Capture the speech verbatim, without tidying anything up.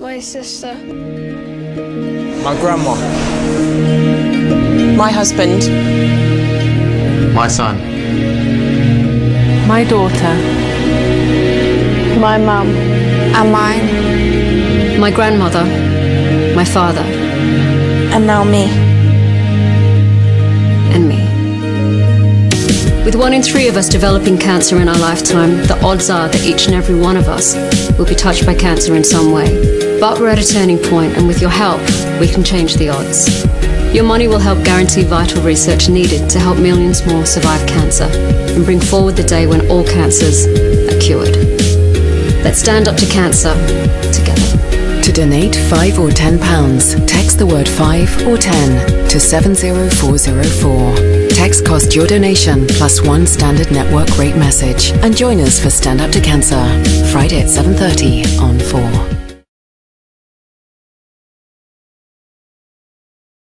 My sister. My grandma. My husband. My son. My daughter. My mum. And mine. My grandmother. My father. And now me. And me. With one in three of us developing cancer in our lifetime, the odds are that each and every one of us will be touched by cancer in some way. But we're at a turning point, and with your help, we can change the odds. Your money will help guarantee vital research needed to help millions more survive cancer and bring forward the day when all cancers are cured. Let's stand up to cancer together. To donate five or ten pounds, text the word five or ten to seven zero four zero four. Text cost your donation plus one standard network rate message and join us for Stand Up to Cancer, Friday at seven thirty on four.